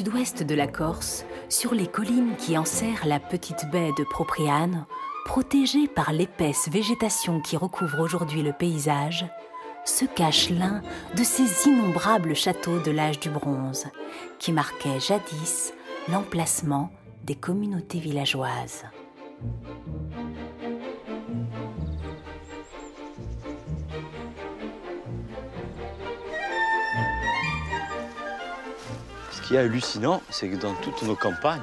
sud-ouest de la Corse, sur les collines qui enserrent la petite baie de Propriano, protégée par l'épaisse végétation qui recouvre aujourd'hui le paysage, se cache l'un de ces innombrables châteaux de l'âge du bronze, qui marquaient jadis l'emplacement des communautés villageoises. Ce qui est hallucinant, c'est que dans toutes nos campagnes,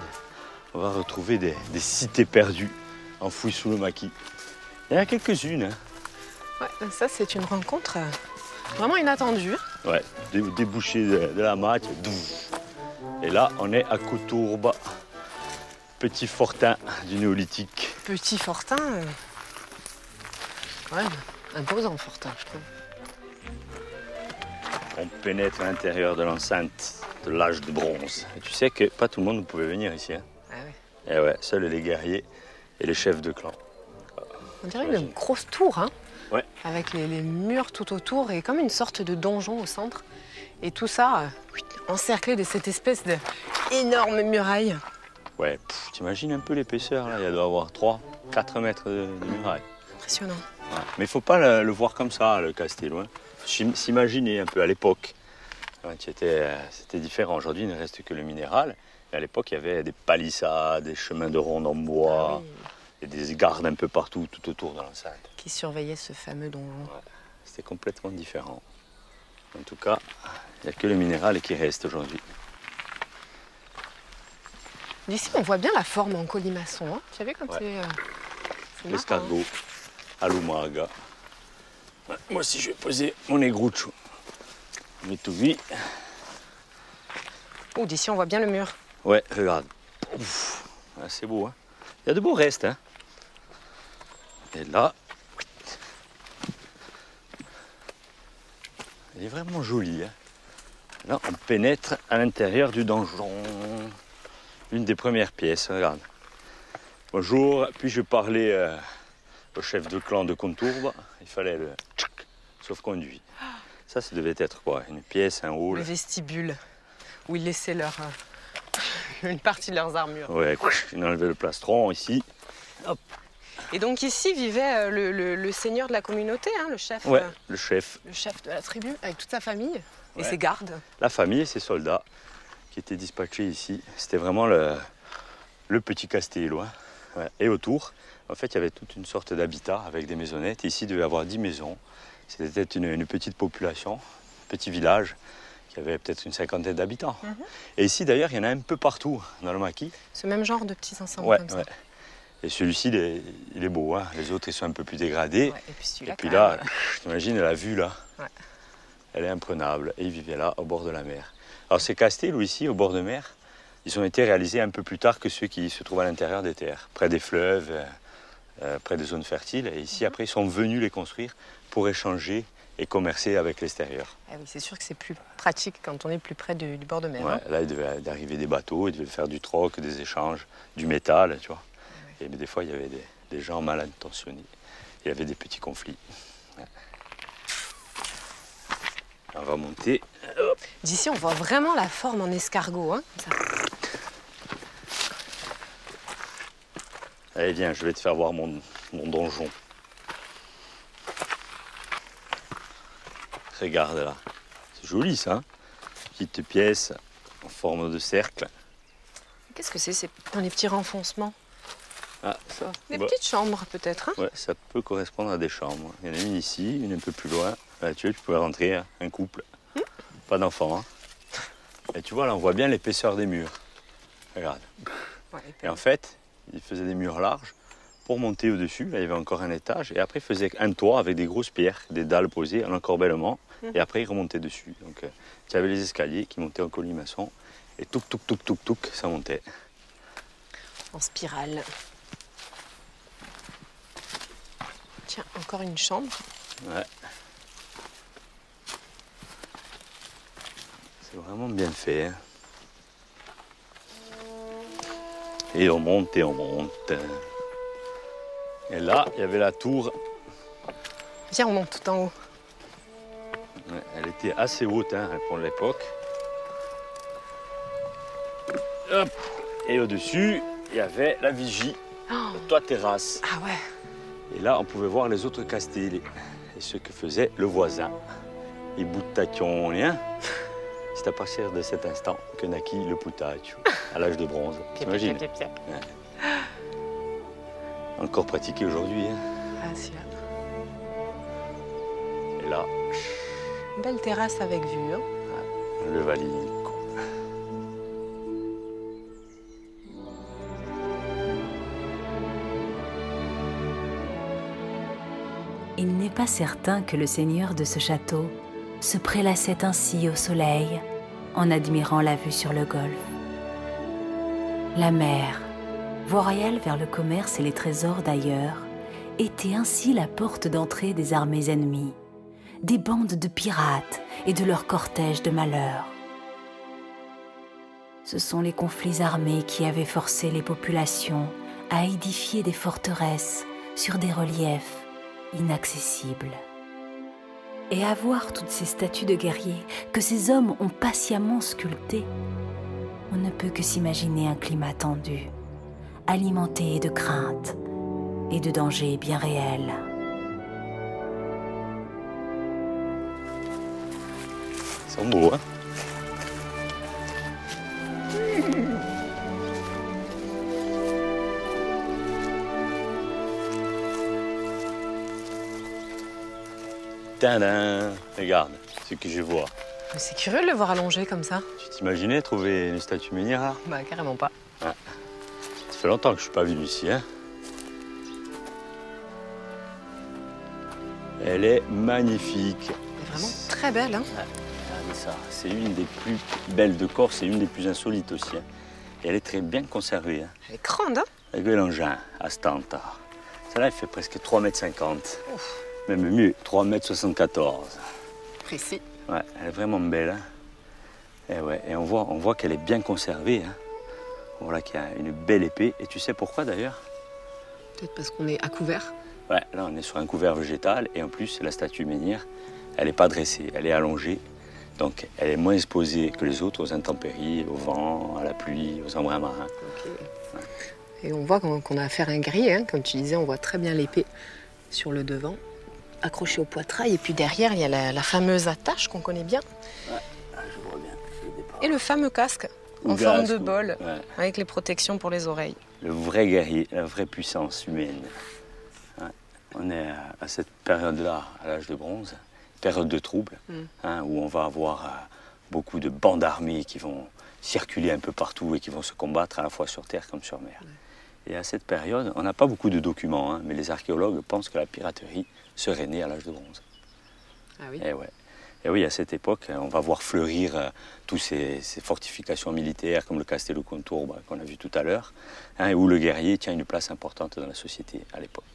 on va retrouver des cités perdues, enfouies sous le maquis. Il y en a quelques-unes, hein. Ouais, ça c'est une rencontre vraiment inattendue. Ouais, débouché de la mat. Et là, on est à Coutourba, petit fortin du néolithique. Petit fortin, ouais, imposant fortin, je trouve. On pénètre à l'intérieur de l'enceinte de l'âge de bronze. Et tu sais que pas tout le monde pouvait venir ici, hein. Ah ouais. Et ouais, seuls les guerriers et les chefs de clan. On dirait une grosse tour, hein. Ouais. Avec les murs tout autour et comme une sorte de donjon au centre. Et tout ça encerclé de cette espèce d'énorme muraille. Ouais, t'imagines un peu l'épaisseur, là, il doit y avoir 3-4 mètres de muraille. Impressionnant. Ouais. Mais il faut pas le voir comme ça, le Castillo. Hein. S'imaginer un peu à l'époque. Ouais, c'était différent. Aujourd'hui, il ne reste que le minéral. Mais à l'époque, il y avait des palissades, des chemins de ronde en bois. Ah oui. Et des gardes un peu partout, tout autour de l'enceinte. Qui surveillaient ce fameux donjon. Ouais, c'était complètement différent. En tout cas, il n'y a que le minéral qui reste aujourd'hui. D'ici, on voit bien la forme en colimaçon. Hein. Tu as vu quand ouais. C'est l'escargot, hein. À l'oumarga. Ouais, moi aussi, je vais poser mon egruccio. Métouvi. Oh, d'ici, on voit bien le mur. Ouais, regarde. Ah, c'est beau, hein. Il y a de beaux restes, hein. Et là, il est vraiment joli, hein. Là, on pénètre à l'intérieur du donjon. Une des premières pièces, regarde. Bonjour, puis-je parler au chef de clan de Coutourba. Il fallait le sauf-conduit. Ça, ça devait être quoi? Une pièce, un hall. Le vestibule, où ils laissaient leur... une partie de leurs armures. Ouais, ils ont enlevé le plastron ici. Hop. Et donc ici vivait le seigneur de la communauté, hein, le chef. Ouais, le chef. Le chef de la tribu, avec toute sa famille et ses gardes. La famille et ses soldats qui étaient dispatchés ici. C'était vraiment le petit Castello. Hein. Ouais. Et autour, en fait, il y avait toute une sorte d'habitat avec des maisonnettes. Ici, il devait y avoir 10 maisons. C'était une petite population, petit village. Il y avait peut-être une cinquantaine d'habitants. Et ici, d'ailleurs, il y en a un peu partout dans le maquis. Ce même genre de petits ensembles comme ça. Et celui-ci, il est beau. Hein. Les autres, ils sont un peu plus dégradés. Ouais, et puis, là, t'imagines la vue, là. Ouais. Elle est imprenable. Et ils vivaient là, au bord de la mer. Alors, ces castells, ici, au bord de mer, ils ont été réalisés un peu plus tard que ceux qui se trouvent à l'intérieur des terres, près des fleuves, près des zones fertiles. Et ici, après, ils sont venus les construire pour échanger et commercer avec l'extérieur. Ah oui, c'est sûr que c'est plus pratique quand on est plus près du bord de mer. Ouais, hein. Là, il devait arriver des bateaux, il devait faire du troc, des échanges, du métal, tu vois. Ah ouais. Et des fois, il y avait des gens mal intentionnés. Il y avait des petits conflits. Ouais. On va monter. D'ici, on voit vraiment la forme en escargot. Hein, ça. Allez, viens, je vais te faire voir mon donjon. Regarde là, c'est joli ça, petite pièce en forme de cercle. Qu'est-ce que c'est dans les petits renfoncements? Ah, ça. Des petites chambres peut-être, hein? Ouais, ça peut correspondre à des chambres. Il y en a une ici, une un peu plus loin. Là, tu pouvais rentrer un couple, pas d'enfant. Hein. Et tu vois, là on voit bien l'épaisseur des murs. Regarde. Ouais, et en fait, ils faisaient des murs larges. Pour monter au-dessus, là, il y avait encore un étage, et après, il faisait un toit avec des grosses pierres, des dalles posées en encorbellement, et après, il remontait dessus. Donc, tu avais les escaliers qui montaient en colimaçon, et touc, ça montait. En spirale. Tiens, encore une chambre. Ouais. C'est vraiment bien fait, hein. Et on monte, Et là, il y avait la tour. Viens, on monte tout en haut. Elle était assez haute, hein, pour l'époque. Hop. Et au-dessus, il y avait la vigie, le toit terrasse. Ah ouais. Et là, on pouvait voir les autres castells et ce que faisait le voisin. Et boutacchionien. C'est à partir de cet instant que naquit le boutacchio, à l'âge de bronze. T'imagines? Encore pratiqué aujourd'hui. Hein. Ah, si là. Et là. Une belle terrasse avec vue. Hein. Le Valico. Il n'est pas certain que le seigneur de ce château se prélassait ainsi au soleil en admirant la vue sur le golfe. La mer, voie royale vers le commerce et les trésors d'ailleurs, était ainsi la porte d'entrée des armées ennemies, des bandes de pirates et de leur cortège de malheurs. Ce sont les conflits armés qui avaient forcé les populations à édifier des forteresses sur des reliefs inaccessibles. Et à voir toutes ces statues de guerriers que ces hommes ont patiemment sculptées, on ne peut que s'imaginer un climat tendu, alimenté de craintes et de dangers bien réels. Ils sont beaux, hein? Tadam! Regarde ce que je vois. C'est curieux de le voir allongé comme ça. Tu t'imaginais trouver une statue minière? Bah, carrément pas. Ah. Ça fait longtemps que je suis pas venu ici, hein. Elle est magnifique. Elle est vraiment très belle, hein. Ah, regardez ça. C'est une des plus belles de Corse et une des plus insolites aussi. Hein. Et elle est très bien conservée. Hein. Elle est grande, hein. Avec l'engin, à ce temps. Celle-là, elle fait presque 3,50 m. Ouf. Même mieux, 3,74 m. Précis. Ouais, elle est vraiment belle. Hein. Et, ouais, et on voit qu'elle est bien conservée. Hein. Voilà qu'il y a une belle épée. Et tu sais pourquoi d'ailleurs? Peut-être parce qu'on est à couvert. Ouais, là on est sur un couvert végétal. Et en plus, la statue menhir, elle n'est pas dressée, elle est allongée. Donc elle est moins exposée que les autres aux intempéries, au vent, à la pluie, aux embruns marins. Okay. Ouais. Et on voit qu'on a affaire à un gris. Hein. Comme tu disais, on voit très bien l'épée sur le devant, accroché au poitrail, et puis derrière, il y a la fameuse attache qu'on connaît bien. Ouais, je vois bien. Et le fameux casque en forme de bol, ouais, avec les protections pour les oreilles. Le vrai guerrier, la vraie puissance humaine. Ouais. On est à cette période-là, à l'âge de bronze, période de trouble, hein, où on va avoir beaucoup de bandes armées qui vont circuler un peu partout et qui vont se combattre à la fois sur terre comme sur mer. Ouais. Et à cette période, on n'a pas beaucoup de documents, hein, mais les archéologues pensent que la piraterie serait née à l'âge de bronze. Ah oui? Et, ouais. Et oui, à cette époque, on va voir fleurir toutes ces fortifications militaires, comme le Castelocontourbe qu'on a vu tout à l'heure, hein, où le guerrier tient une place importante dans la société à l'époque.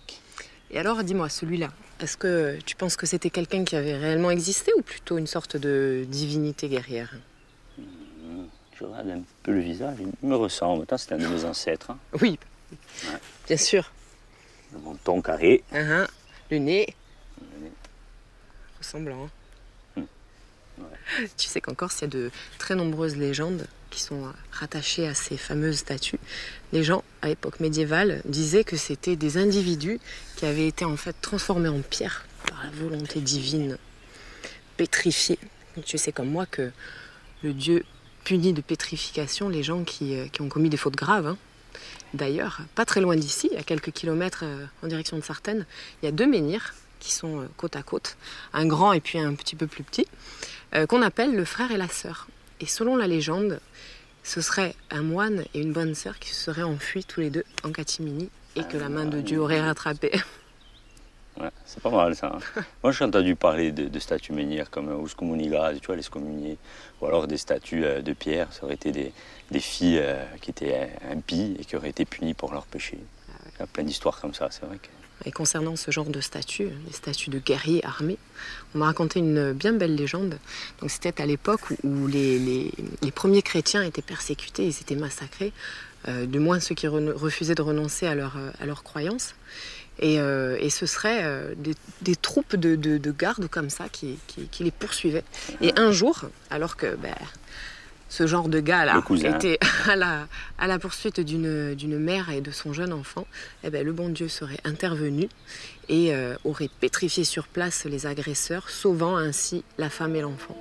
Et alors, dis-moi, celui-là, est-ce que tu penses que c'était quelqu'un qui avait réellement existé, ou plutôt une sorte de divinité guerrière? Je regarde un peu le visage, il me ressemble. C'est un de mes ancêtres. Hein. Oui. Ouais. Bien sûr. Le menton carré. Le nez. Ressemblant. Hein. Ouais. Tu sais qu'en Corse, il y a de très nombreuses légendes qui sont rattachées à ces fameuses statues. Les gens, à l'époque médiévale, disaient que c'était des individus qui avaient été en fait transformés en pierre par la volonté divine, pétrifiés. Tu sais comme moi que le dieu punit de pétrification les gens qui ont commis des fautes graves. Hein. D'ailleurs, pas très loin d'ici, à quelques kilomètres en direction de Sartène, il y a deux menhirs qui sont côte à côte, un grand et puis un petit peu plus petit, qu'on appelle le frère et la sœur. Et selon la légende, ce serait un moine et une bonne sœur qui se seraient enfuis tous les deux en catimini et que la main de Dieu aurait rattrapé. Ouais, c'est pas mal ça. Hein. Moi j'ai entendu parler de statues menhirs comme Ouscommunigas, tu vois, les scommuniés, ou alors des statues de pierre, ça aurait été des filles qui étaient impies et qui auraient été punies pour leurs péchés. Ah ouais. Il y a plein d'histoires comme ça, c'est vrai que... Et concernant ce genre de statues, les statues de guerriers armés, on m'a raconté une bien belle légende. Donc c'était à l'époque où les premiers chrétiens étaient persécutés, ils étaient massacrés, du moins ceux qui refusaient de renoncer à leur croyance. Et ce serait des troupes de gardes comme ça qui les poursuivaient. Et un jour, alors que bah, ce genre de gars-là était à la poursuite d'une mère et de son jeune enfant, eh ben, le bon Dieu serait intervenu et aurait pétrifié sur place les agresseurs, sauvant ainsi la femme et l'enfant.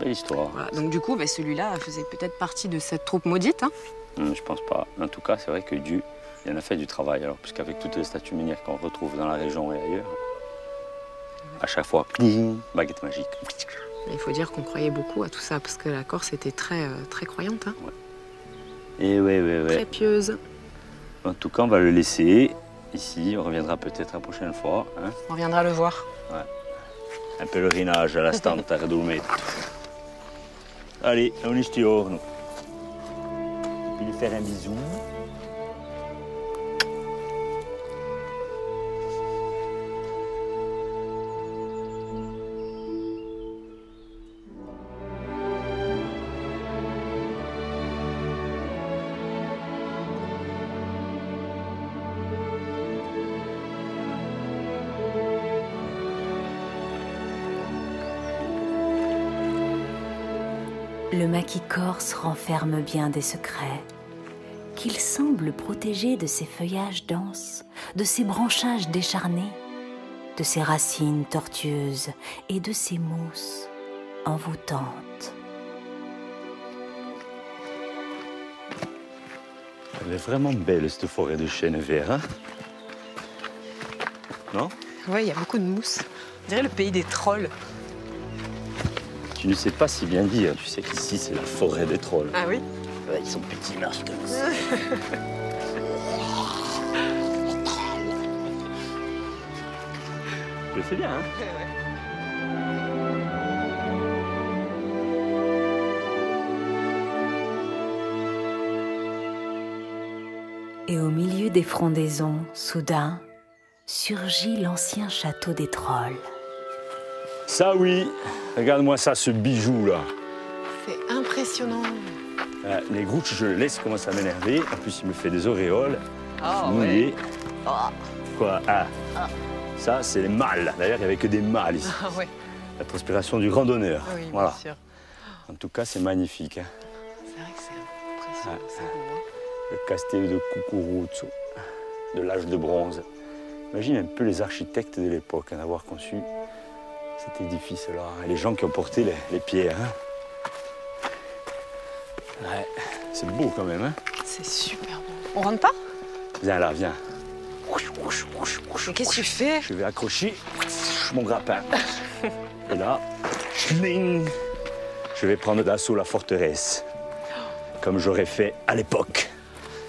Belle histoire. Voilà. Donc du coup, ben, celui-là faisait peut-être partie de cette troupe maudite. Hein. Je pense pas. En tout cas, c'est vrai que Dieu, il en a fait du travail. Alors, puisqu'avec toutes les statues minières qu'on retrouve dans la région et ailleurs, à chaque fois, baguette magique. Il faut dire qu'on croyait beaucoup à tout ça, parce que la Corse était très, très croyante. Hein. Ouais. Et ouais. Très pieuse. En tout cas, on va le laisser ici. On reviendra peut-être la prochaine fois. Hein. On reviendra le voir. Ouais. Un pèlerinage à la Stanta Redoumet. Allez, on est stiorno. Je vais lui faire un bisou. Le maquis corse renferme bien des secrets qu'il semble protéger de ses feuillages denses, de ses branchages décharnés, de ses racines tortueuses et de ses mousses envoûtantes. Elle est vraiment belle, cette forêt de chêne vert, hein? Non? Oui, il y a beaucoup de mousse. On dirait le pays des trolls. Tu ne sais pas si bien dire, tu sais qu'ici c'est la forêt des trolls. Ah oui? Ouais, ils sont petits, ils marchent comme ça. Je le fais bien, hein? Ouais. Et au milieu des frondaisons, soudain, surgit l'ancien château des trolls. Ça oui, regarde-moi ça, ce bijou-là. C'est impressionnant. Les grouches, je le laisse, commence à m'énerver. En plus, il me fait des auréoles. Oh, mouillé. Ouais. Oh. Quoi? Ah. Ah. Ça, c'est les mâles. D'ailleurs, il n'y avait que des mâles ici. Ah, ouais. La transpiration du randonneur. Oui, voilà. Bien sûr. En tout cas, c'est magnifique. Hein. C'est vrai que c'est impressionnant. Ah. Le Castillo de Cucuruzzo, de l'âge de bronze. Imagine un peu les architectes de l'époque en avoir conçu cet édifice-là, et les gens qui ont porté les pierres. Hein. Ouais, c'est beau quand même. Hein. C'est super beau. On rentre pas? Viens là, viens. Mais qu'est-ce que tu fais? Je vais accrocher mon grappin. Et là, je vais prendre d'assaut la forteresse, comme j'aurais fait à l'époque.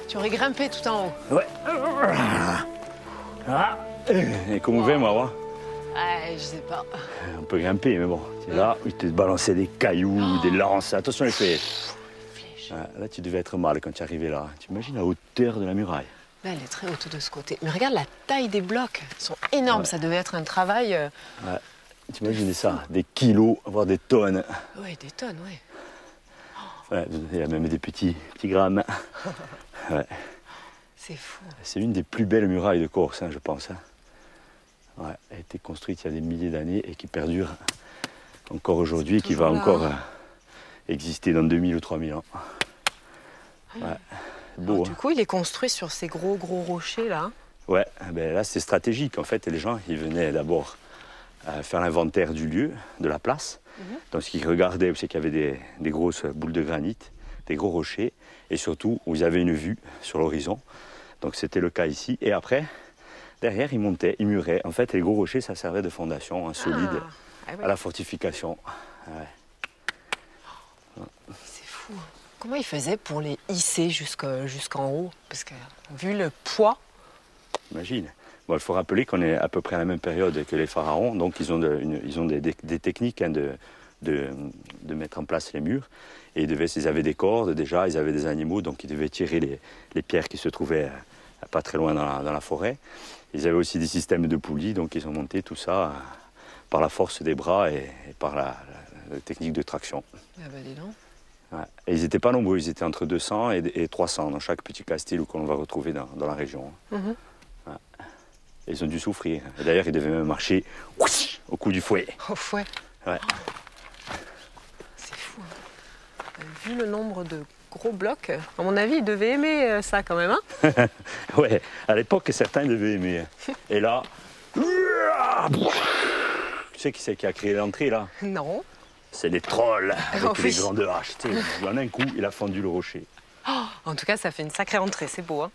Tu aurais grimpé tout en haut? Ouais. Et comment vous moi? Ah, je sais pas. On peut grimper, mais bon, c'est là où ils te balançaient des cailloux, des lances. Attention les flèches. Là, tu devais être mal quand tu arrivais là. Tu imagines la hauteur de la muraille? Là, elle est très haute de ce côté. Mais regarde la taille des blocs. Ils sont énormes. Ouais. Ça devait être un travail. Ouais. Tu imagines ça? Des kilos, voire des tonnes. Oui, des tonnes, oui. Ouais, il y a même des petits grammes. Ouais. C'est fou. C'est une des plus belles murailles de Corse, hein, je pense. Hein. Ouais, elle a été construite il y a des milliers d'années et qui perdure encore aujourd'hui et qui va encore exister dans 2000 ou 3000 ans. Ouais, beau. Alors, hein. Du coup, il est construit sur ces gros rochers là. Ouais, ben là c'est stratégique en fait. Et les gens, ils venaient d'abord faire l'inventaire du lieu, de la place. Donc ce qu'ils regardaient, c'est qu'il y avait des grosses boules de granit, des gros rochers et surtout où ils avaient une vue sur l'horizon. Donc c'était le cas ici. Et après, derrière, ils montaient, ils muraient. En fait, les gros rochers, ça servait de fondation solide à la fortification. Ouais. C'est fou. Comment ils faisaient pour les hisser jusqu'en haut? Parce que, vu le poids... Imagine. Bon, il faut rappeler qu'on est à peu près à la même période que les pharaons. Donc, ils ont, des techniques hein, de mettre en place les murs. Et ils avaient des cordes, déjà, ils avaient des animaux. Donc, ils devaient tirer les pierres qui se trouvaient pas très loin dans la forêt. Ils avaient aussi des systèmes de poulies, donc ils ont monté tout ça par la force des bras et par la technique de traction. Ah bah dis donc. Ouais. Et ils n'étaient pas nombreux, ils étaient entre 200 et 300 dans chaque petit castille qu'on va retrouver dans la région. Ouais. Et ils ont dû souffrir. D'ailleurs, ils devaient même marcher au coup du fouet. Au fouet? Ouais. Oh. C'est fou. Hein. vu le nombre de gros blocs, à mon avis, ils devaient aimer ça quand même. Hein? Ouais, à l'époque, certains devaient aimer. Et là, tu sais qui c'est qui a créé l'entrée là? Non. C'est les trolls avec les grandes haches. En un coup, il a fendu le rocher. Oh, en tout cas, ça fait une sacrée entrée, c'est beau. Hein?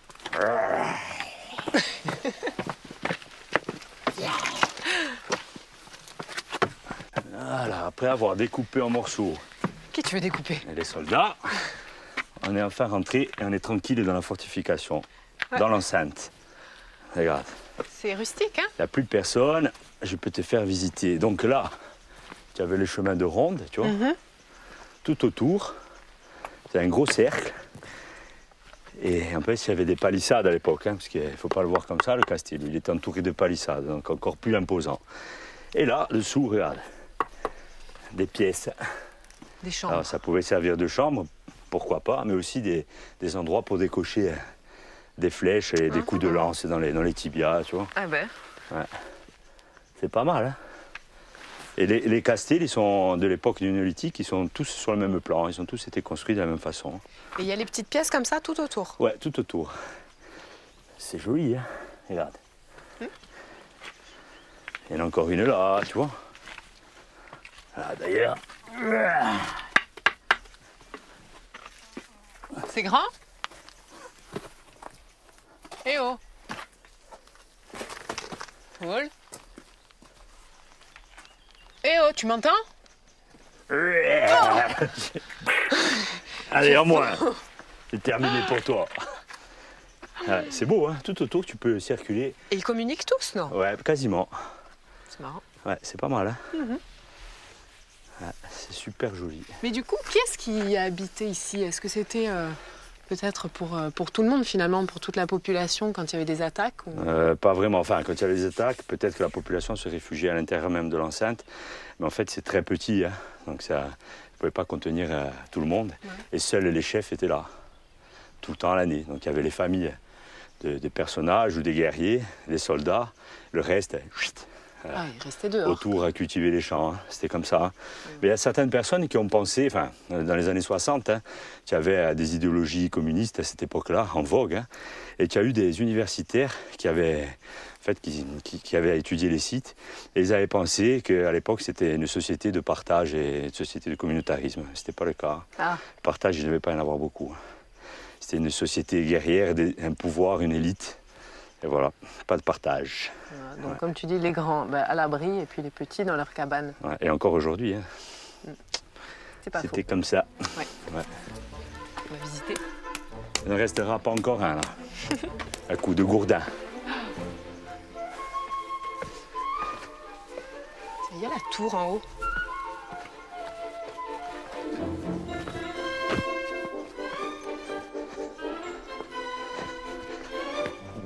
Voilà, après avoir découpé en morceaux. Qui tu veux découper? Les soldats. On est enfin rentrés et on est tranquille dans la fortification, ouais. Dans l'enceinte. Regarde. C'est rustique, hein? Il n'y a plus de personne, je peux te faire visiter. Donc là, tu avais les chemins de ronde, tu vois. Tout autour, c'est un gros cercle. Et en plus, il y avait des palissades à l'époque, hein, parce qu'il ne faut pas le voir comme ça, le Castillo. Il était entouré de palissades, donc encore plus imposant. Et là, dessous, regarde, des pièces. Des chambres. Alors, ça pouvait servir de chambre, pourquoi pas, mais aussi des endroits pour décocher des flèches et des coups de lance dans les tibias, tu vois. Ah ben. Ouais. C'est pas mal, hein. Et les castels, ils sont de l'époque du néolithique, ils sont tous sur le même plan, ils ont tous été construits de la même façon. Et il y a les petites pièces comme ça tout autour? Ouais, tout autour. C'est joli, hein. Regarde. Il y en a encore une là, tu vois. Ah, d'ailleurs. C'est grand? Eh oh! Cool. Eh oh, tu m'entends? Oh. Allez, en moins! C'est terminé pour toi. Ouais, c'est beau, hein? Tout autour, tu peux circuler. Et ils communiquent tous, non? Ouais, quasiment. C'est marrant. Ouais, c'est pas mal, hein? C'est super joli. Mais du coup, qui est-ce qui habitait ici? Est-ce que c'était peut-être pour tout le monde finalement, pour toute la population quand il y avait des attaques ou... Pas vraiment. Enfin, quand il y avait des attaques, peut-être que la population se réfugiait à l'intérieur même de l'enceinte. Mais en fait, c'est très petit, hein. Donc ça ne pouvait pas contenir tout le monde. Ouais. Et seuls les chefs étaient là, tout le temps à l'année. Donc il y avait les familles des personnages ou des guerriers, les soldats, le reste... Chut, ah, il restait dehors. Autour à cultiver les champs, hein. C'était comme ça. Hein. Oui. Mais il y a certaines personnes qui ont pensé, enfin, dans les années 60, hein, qu'il y avait des idéologies communistes à cette époque-là, en vogue, hein, et qu'il y a eu des universitaires qui avaient étudié les sites, et ils avaient pensé qu'à l'époque, c'était une société de partage et une société de communautarisme. Ce n'était pas le cas. Ah. Le partage, il ne devait pas y en avoir beaucoup. C'était une société guerrière, un pouvoir, une élite. Et voilà, pas de partage. Ouais, donc ouais. Comme tu dis, les grands à l'abri et puis les petits dans leur cabane. Ouais, et encore aujourd'hui, hein. C'était comme ça. Ouais. Ouais. On va visiter. Il ne restera pas encore un là, à coup de gourdin. Il y a la tour en haut.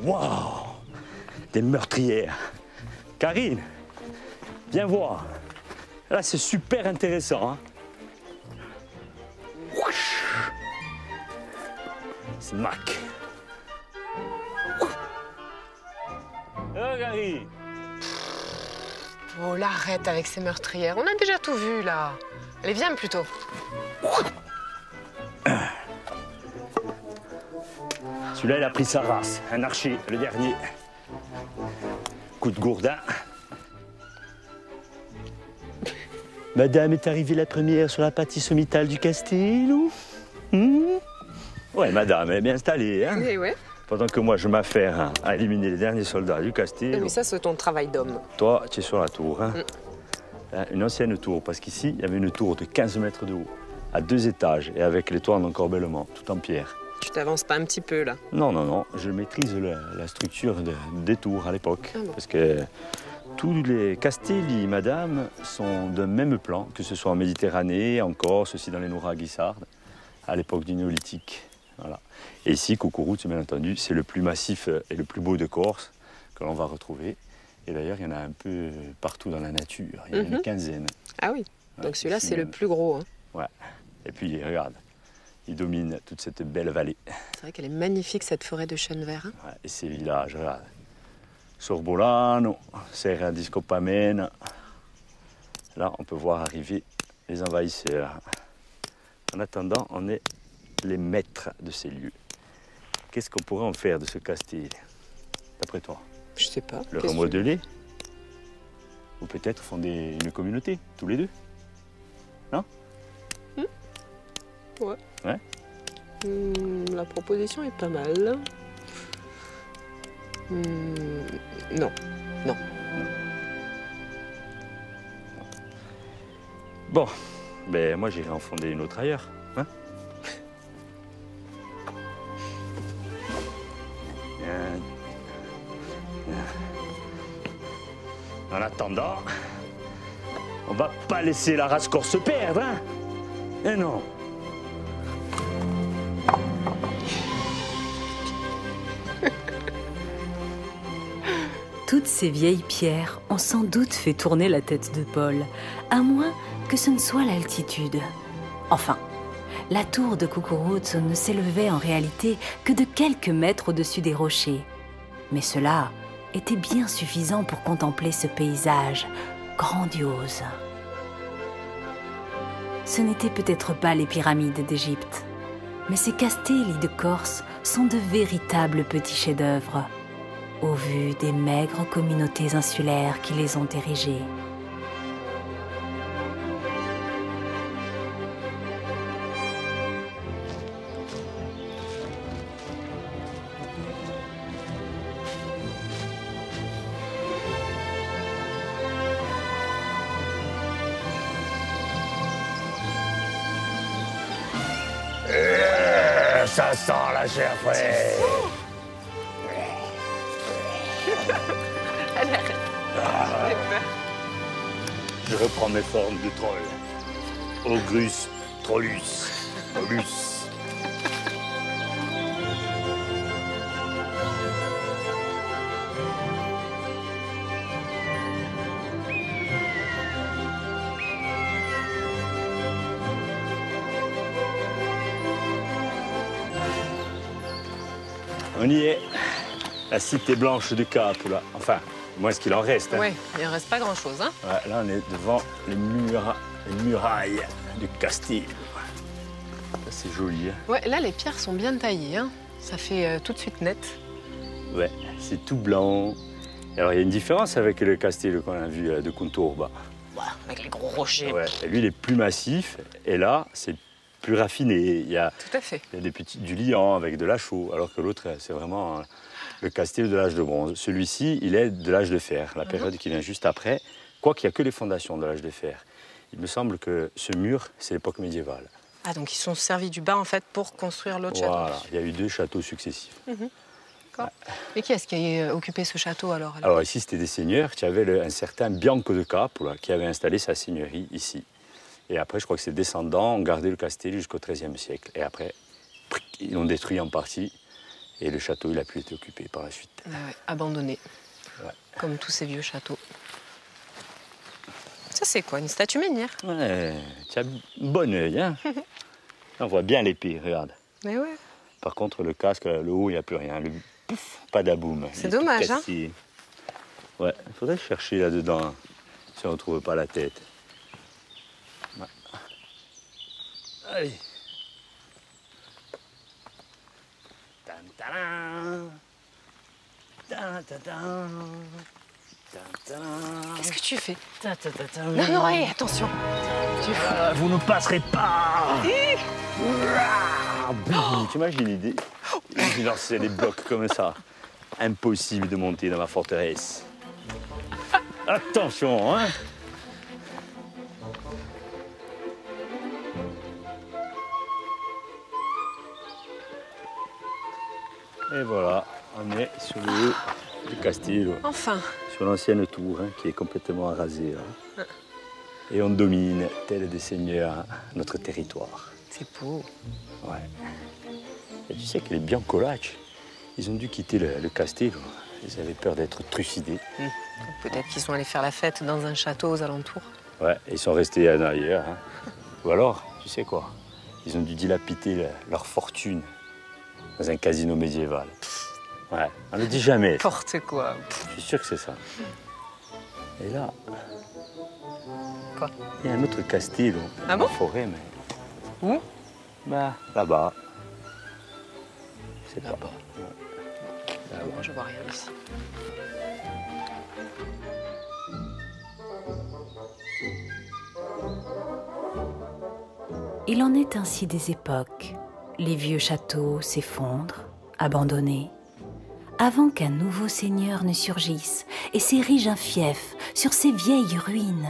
Waouh! Des meurtrières. Karine, viens voir. Là, c'est super intéressant. Hein. Smack. Karine. Oh, l'arrête avec ces meurtrières. On a déjà tout vu, là. Allez, viens plutôt. Celui-là, il a pris sa race, un archer, le dernier. Coup de gourdin. Madame est arrivée la première sur la partie sommitale du Castillo. Ouais, madame, elle est bien installée. Hein. Et ouais. Pendant que moi, je m'affaire à éliminer les derniers soldats du Castillo. Mais ça, c'est ton travail d'homme. Toi, tu es sur la tour. Hein. Une ancienne tour, parce qu'ici, il y avait une tour de 15 mètres de haut, à 2 étages, et avec les toits en encorbellement, tout en pierre. Tu t'avances pas un petit peu, là? Non, non, non. Je maîtrise la structure des tours à l'époque. Ah bon. Parce que tous les castelli, madame, sont d'un même plan, que ce soit en Méditerranée, en Corse, aussi dans les Noura Guissardes, à l'époque du néolithique. Voilà. Et ici, Cucuruzzo, bien entendu, c'est le plus massif et le plus beau de Corse que l'on va retrouver. Et d'ailleurs, il y en a un peu partout dans la nature. Il y en a une quinzaine. Ah oui. Ouais, donc celui-là, c'est le plus gros. Hein. Ouais. Et puis, regarde. Il domine toute cette belle vallée. C'est vrai qu'elle est magnifique, cette forêt de chênes verts. Hein? Ouais, et ces villages, regarde. Sorbolano, Serra di Scopamena. Là, on peut voir arriver les envahisseurs. En attendant, on est les maîtres de ces lieux. Qu'est-ce qu'on pourrait en faire de ce Castille, d'après toi? Je sais pas. Le remodeler? Ou peut-être fonder une communauté, tous les deux? Non? Ouais. Ouais. La proposition est pas mal. Non. Non. Bon, ben moi j'irai en fonder une autre ailleurs. Hein? En attendant, on va pas laisser la race corse se perdre, hein? Eh non! Toutes ces vieilles pierres ont sans doute fait tourner la tête de Paul, à moins que ce ne soit l'altitude. Enfin, la tour de Cucuruzzo ne s'élevait en réalité que de quelques mètres au-dessus des rochers. Mais cela était bien suffisant pour contempler ce paysage grandiose. Ce n'étaient peut-être pas les pyramides d'Égypte, mais ces castelli de Corse sont de véritables petits chefs-d'œuvre, au vu des maigres communautés insulaires qui les ont érigés. Ça sent la chair fraîche. Elle arrête. Ah. Je reprends mes formes de troll. Augrus, Trollus, Trollus. On y est, la cité blanche de Capula. Enfin, moins ce qu'il en reste. Hein. Oui, il en reste pas grand-chose. Hein. Ouais, là, on est devant les murailles du Castillo. C'est joli. Hein. Ouais, là, les pierres sont bien taillées. Hein. Ça fait tout de suite net. Ouais, c'est tout blanc. Alors, il y a une différence avec le Castillo qu'on a vu de Coutourba. Ouais, avec les gros rochers. Ouais, lui, il est plus massif. Et là, c'est plus raffiné, il y a, tout à fait. Il y a des petits, du liant avec de la chaux, alors que l'autre, c'est vraiment le Castillo de l'âge de bronze. Celui-ci, il est de l'âge de fer, la période qui vient juste après, quoiqu'il n'y a que les fondations de l'âge de fer. Il me semble que ce mur, c'est l'époque médiévale. Ah, donc ils sont servis du bas, en fait, pour construire l'autre château. Voilà, il y a eu deux châteaux successifs. D'accord. Ouais. Et qui est-ce qui a occupé ce château, alors? Alors ici, c'était des seigneurs. Tu avais un certain Bianco de Cap, là, qui avait installé sa seigneurie ici. Et après, je crois que ses descendants ont gardé le Castelli jusqu'au XIIIe siècle. Et après, ils l'ont détruit en partie. Et le château, il a pu être occupé par la suite. Ah ouais, abandonné. Ouais. Comme tous ces vieux châteaux. Ça, c'est quoi? Une statue menhir? Ouais, tu as bon œil, hein? On voit bien les pieds, regarde. Mais ouais. Par contre, le casque, le haut, il n'y a plus rien. Le... Pas d'aboum. C'est dommage, hein? Ouais, il faudrait chercher là-dedans, hein, si on ne trouve pas la tête. Allez. Qu'est-ce que tu fais? Non, non, allez, attention. Vous ne passerez pas. T'imagines l'idée? J'ai lancé des blocs comme ça. Impossible de monter dans ma forteresse. Attention, hein? Et voilà, on est sur le haut du Castillo. Enfin. Sur l'ancienne tour, hein, qui est complètement rasée. Hein. Ah. Et on domine, tel des seigneurs, notre territoire. C'est beau. Ouais. Et tu sais que les Biancolach, ils ont dû quitter le Castillo. Ils avaient peur d'être trucidés. Peut-être qu'ils sont allés faire la fête dans un château aux alentours. Ouais, ils sont restés en arrière. Hein. Ou alors, tu sais quoi, ils ont dû dilapider leur fortune dans un casino médiéval. Ouais, on le dit jamais. N'importe quoi. Je suis sûr que c'est ça. Et là... Quoi? Il y a un autre Castillo. Ah bon? Forêt, mais... Où? Bah. Là-bas. C'est là-bas. Là moi, je vois rien ici. Il en est ainsi des époques. Les vieux châteaux s'effondrent, abandonnés, avant qu'un nouveau seigneur ne surgisse et s'érige un fief sur ces vieilles ruines,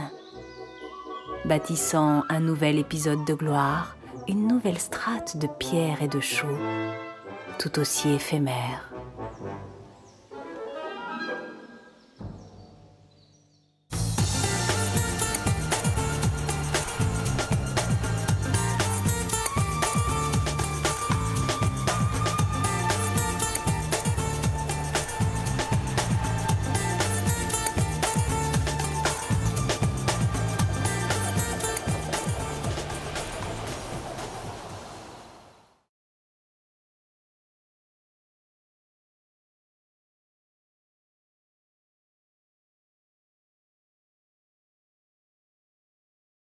bâtissant un nouvel épisode de gloire, une nouvelle strate de pierre et de chaux, tout aussi éphémère.